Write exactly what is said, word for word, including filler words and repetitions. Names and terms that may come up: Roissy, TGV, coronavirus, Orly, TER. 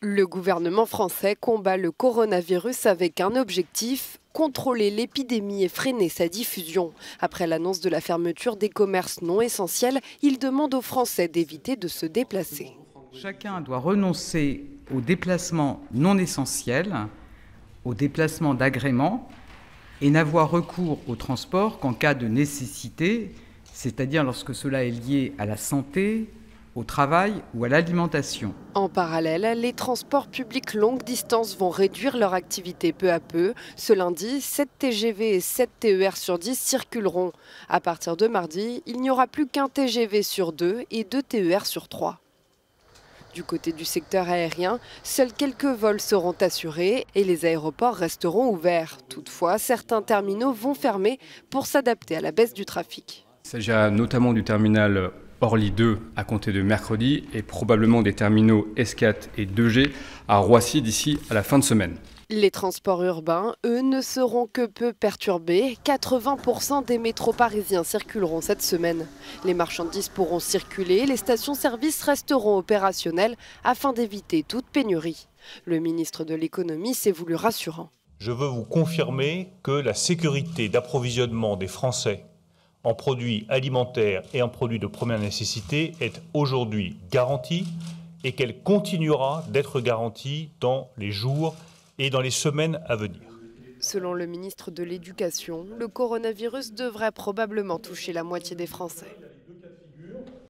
Le gouvernement français combat le coronavirus avec un objectif, contrôler l'épidémie et freiner sa diffusion. Après l'annonce de la fermeture des commerces non essentiels, il demande aux Français d'éviter de se déplacer. Chacun doit renoncer aux déplacements non essentiels, aux déplacements d'agrément et n'avoir recours au transport qu'en cas de nécessité, c'est-à-dire lorsque cela est lié à la santé, au travail ou à l'alimentation. En parallèle, les transports publics longue distance vont réduire leur activité peu à peu. Ce lundi, sept T G V et sept T E R sur dix circuleront. À partir de mardi, il n'y aura plus qu'un T G V sur deux et deux T E R sur trois. Du côté du secteur aérien, seuls quelques vols seront assurés et les aéroports resteront ouverts. Toutefois, certains terminaux vont fermer pour s'adapter à la baisse du trafic. Il s'agit notamment du terminal Orly deux à compter de mercredi et probablement des terminaux S quatre et deux G à Roissy d'ici à la fin de semaine. Les transports urbains, eux, ne seront que peu perturbés. quatre-vingts pour cent des métros parisiens circuleront cette semaine. Les marchandises pourront circuler, les stations-service resteront opérationnelles afin d'éviter toute pénurie. Le ministre de l'économie s'est voulu rassurant. Je veux vous confirmer que la sécurité d'approvisionnement des Français en produits alimentaires et en produits de première nécessité est aujourd'hui garantie et qu'elle continuera d'être garantie dans les jours et dans les semaines à venir. Selon le ministre de l'Éducation, le coronavirus devrait probablement toucher la moitié des Français.